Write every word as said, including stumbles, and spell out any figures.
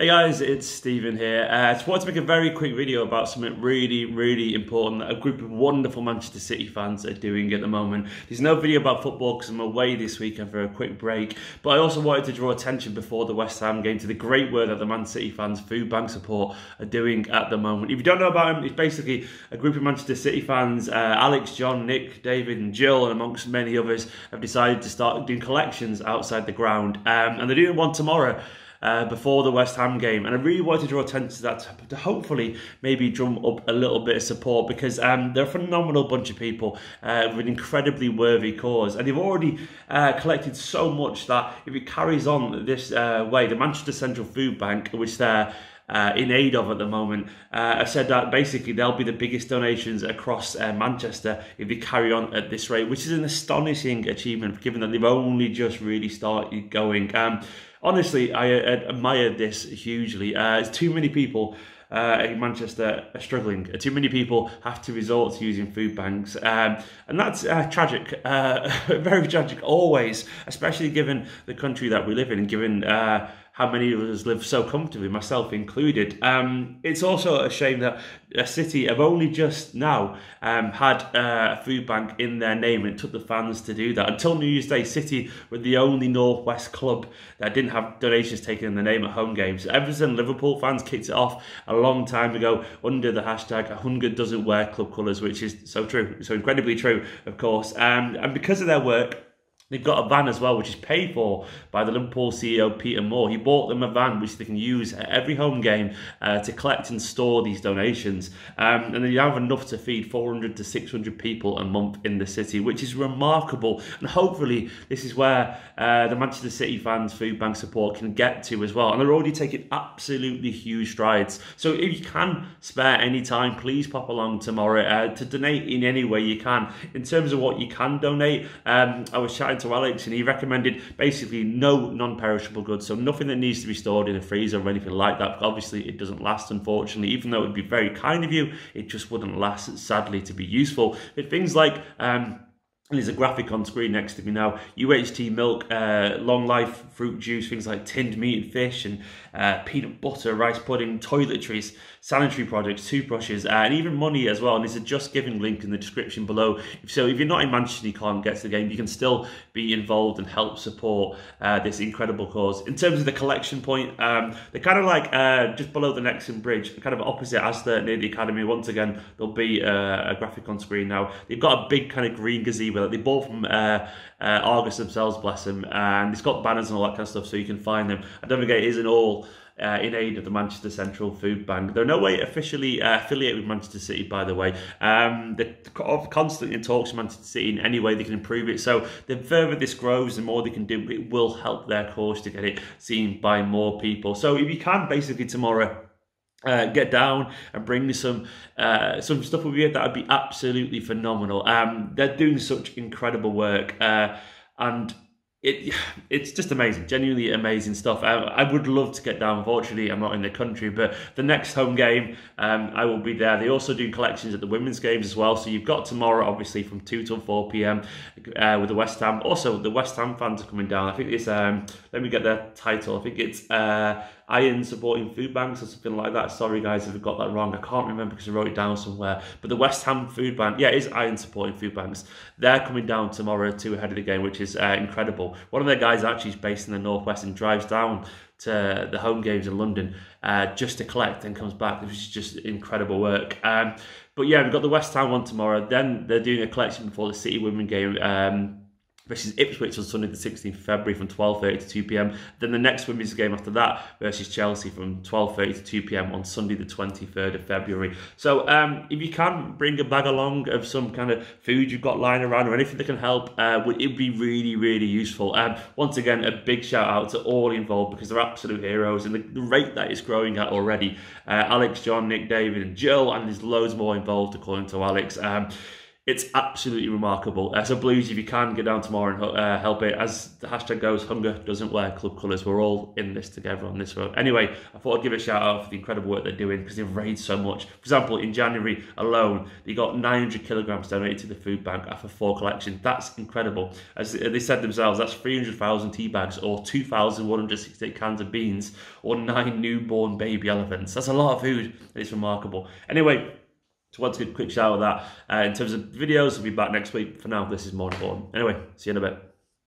Hey guys, it's Stephen here. Uh, I just wanted to make a very quick video about something really, really important that a group of wonderful Manchester City fans are doing at the moment. There's no video about football because I'm away this weekend for a quick break, but I also wanted to draw attention before the West Ham game to the great work that the Man City fans food bank support are doing at the moment. If you don't know about them, it's basically a group of Manchester City fans, uh, Alex, John, Nick, David and Jill, and amongst many others, have decided to start doing collections outside the ground. Um, and they're doing one tomorrow. Uh, before the West Ham game, and I really wanted to draw attention to that to, to hopefully maybe drum up a little bit of support, because um, they're a phenomenal bunch of people uh, with an incredibly worthy cause, and they've already uh, collected so much that if it carries on this uh, way, the Manchester Central Food Bank, which they're Uh, in aid of at the moment, uh, I've said that basically they'll be the biggest donations across uh, Manchester if they carry on at this rate, which is an astonishing achievement given that they've only just really started going. Um, honestly, I, I admire this hugely. Uh, it's too many people Uh, in Manchester are struggling. Too many people have to resort to using food banks, um, and that's uh, tragic, uh, very tragic always, especially given the country that we live in and given uh, how many of us live so comfortably, myself included. Um, it's also a shame that a city have only just now um, had uh, a food bank in their name, and it took the fans to do that. Until New Year's Day, City were the only North West club that didn't have donations taken in their name at home games. Everton, Liverpool fans kicked it off a A long time ago under the hashtag hunger doesn't wear club colours, which is so true, so incredibly true, of course. Um, and because of their work, they've got a van as well, which is paid for by the Liverpool C E O, Peter Moore. He bought them a van which they can use at every home game uh, to collect and store these donations. Um, and they have enough to feed four hundred to six hundred people a month in the city, which is remarkable. And hopefully this is where uh, the Manchester City fans' food bank support can get to as well. And they're already taking absolutely huge strides. So if you can spare any time, please pop along tomorrow uh, to donate in any way you can. In terms of what you can donate, um, I was chatting to Alex and he recommended basically no non-perishable goods, so nothing that needs to be stored in a freezer or anything like that. Obviously it doesn't last, unfortunately. Even though it would be very kind of you, it just wouldn't last, sadly, to be useful. But things like um and there's a graphic on screen next to me now, U H T milk, uh, long life fruit juice, things like tinned meat and fish, and uh, peanut butter, rice pudding, toiletries, sanitary products, toothbrushes, uh, and even money as well. And there's a JustGiving link in the description below. So if you're not in Manchester and you can't get to the game, you can still be involved and help support uh, this incredible cause. In terms of the collection point, um, they're kind of like uh, just below the Nexon Bridge, kind of opposite Aster near the Academy. Once again, there'll be uh, a graphic on screen now. They've got a big kind of green gazebo that they bought from uh, uh, Argus themselves, bless them, and it's got banners and all that kind of stuff, so you can find them. And don't forget, it is an all uh, in aid of the Manchester Central Food Bank. They're in no way officially uh, affiliated with Manchester City, by the way. Um, they're constantly in talks with Manchester City in any way they can improve it, so the further this grows, the more they can do, it will help their cause to get it seen by more people. So if you can, basically tomorrow, Uh, get down and bring me some uh, some stuff with you. That would be absolutely phenomenal. Um, they're doing such incredible work, uh, and it it's just amazing, genuinely amazing stuff. I, I would love to get down. Unfortunately, I'm not in the country, but the next home game, um, I will be there. They also do collections at the women's games as well. So you've got tomorrow, obviously, from two till four p m uh, with the West Ham. Also, the West Ham fans are coming down. I think it's um, let me get their title. I think it's Uh, Iron Supporting Food Banks or something like that. Sorry guys if I've got that wrong. I can't remember because I wrote it down somewhere. But the West Ham Food Bank, yeah, it is Iron Supporting Food Banks. They're coming down tomorrow to ahead of the game, which is uh, incredible. One of their guys actually is based in the Northwest and drives down to the home games in London uh, just to collect and comes back, which is just incredible work. Um, but yeah, we've got the West Ham one tomorrow. Then they're doing a collection before the City women game. Um, versus Ipswich on Sunday the sixteenth of February from twelve thirty to two p m Then the next women's game after that versus Chelsea from twelve thirty to two p m on Sunday the twenty-third of February. So um, if you can bring a bag along of some kind of food you've got lying around or anything that can help, uh, would it be really, really useful. And um, once again, a big shout out to all involved because they're absolute heroes, and the, the rate that it's growing at already. Uh, Alex, John, Nick, David and Jill, and there's loads more involved according to Alex. Um, It's absolutely remarkable. Uh, so Blues, if you can, get down tomorrow and uh, help it. As the hashtag goes, hunger doesn't wear club colours. We're all in this together on this road. Anyway, I thought I'd give a shout out for the incredible work they're doing because they've raised so much. For example, in January alone, they got nine hundred kilograms donated to the food bank after four collection. That's incredible. As they said themselves, that's three hundred thousand tea bags or two thousand one hundred sixty-eight cans of beans or nine newborn baby elephants. That's a lot of food. It's remarkable. Anyway, so I want to give a quick shout out of that. Uh, in terms of videos, we'll be back next week. For now, this is more important. Anyway, see you in a bit.